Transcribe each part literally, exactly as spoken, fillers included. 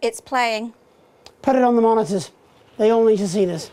It's playing. Put it on the monitors. They all need to see this.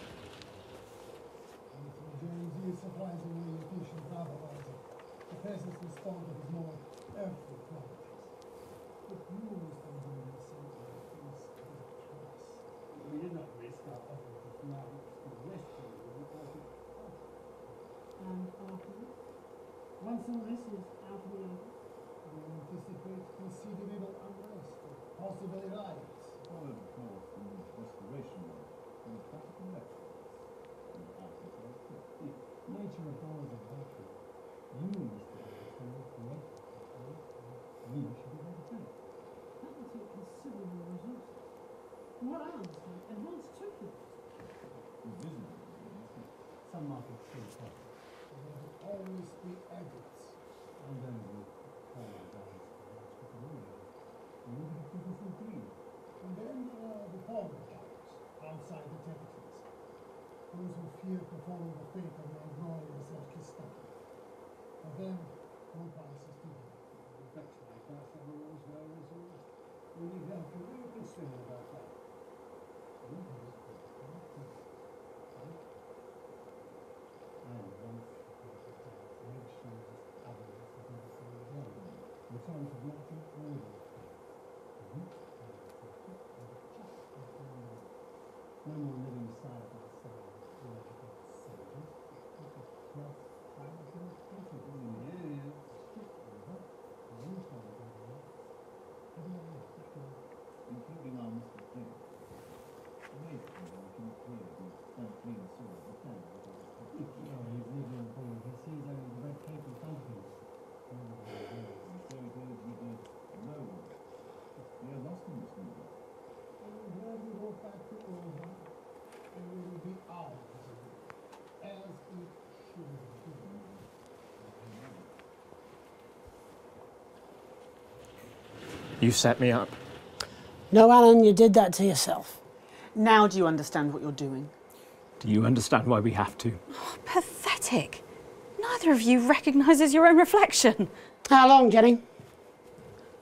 You set me up. No, Alan, you did that to yourself. Now do you understand what you're doing? Do you understand why we have to? Oh, pathetic. Neither of you recognises your own reflection. How long, Jenny?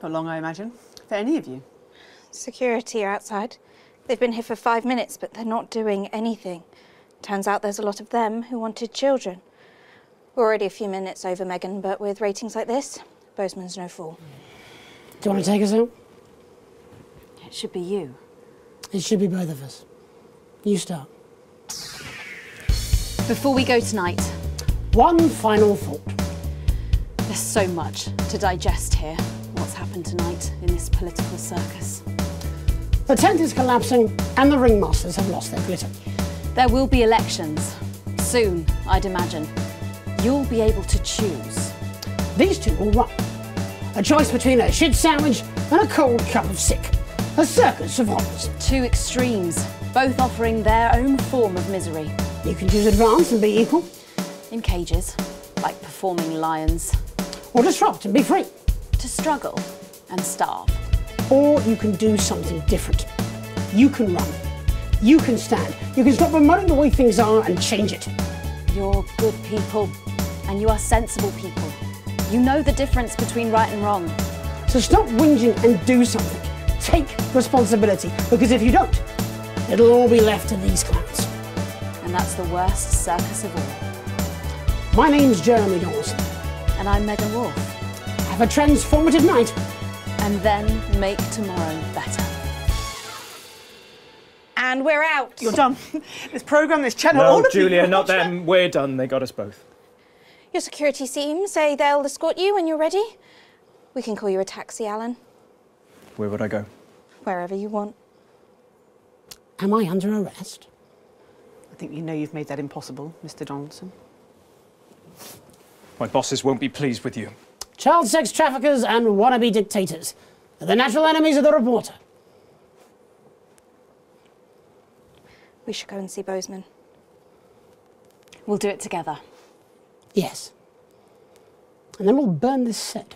Not long, I imagine. For any of you. Security are outside. They've been here for five minutes, but they're not doing anything. Turns out there's a lot of them who wanted children. We're already a few minutes over, Megan, but with ratings like this, Bozeman's no fool. Mm. Do you want to take us out? It should be you. It should be both of us. You start. Before we go tonight... One final thought. There's so much to digest here. What's happened tonight in this political circus. The tent is collapsing and the ringmasters have lost their glitter. There will be elections. Soon, I'd imagine. You'll be able to choose. These two will run. A choice between a shit sandwich and a cold cup of sick. A circus of horrors. Two extremes, both offering their own form of misery. You can choose advance and be equal. In cages, like performing lions. Or disrupt and be free. To struggle and starve. Or you can do something different. You can run. You can stand. You can stop promoting the way things are and change it. You're good people, and you are sensible people. You know the difference between right and wrong. So stop whinging and do something. Take responsibility, because if you don't, it'll all be left to these clowns. And that's the worst circus of all. My name's Jeremy Dawson. And I'm Megan Wolfe. Have a transformative night. And then make tomorrow better. And we're out. You're done. This programme, this channel, no, all of Julia, you. No, Julia, not them. We're done. They got us both. Your security team say they'll escort you when you're ready. We can call you a taxi, Alan. Where would I go? Wherever you want. Am I under arrest? I think you know you've made that impossible, Mister Donaldson. My bosses won't be pleased with you. Child sex traffickers and wannabe dictators are the natural enemies of the reporter. We should go and see Bozeman. We'll do it together. Yes. And then we'll burn this set.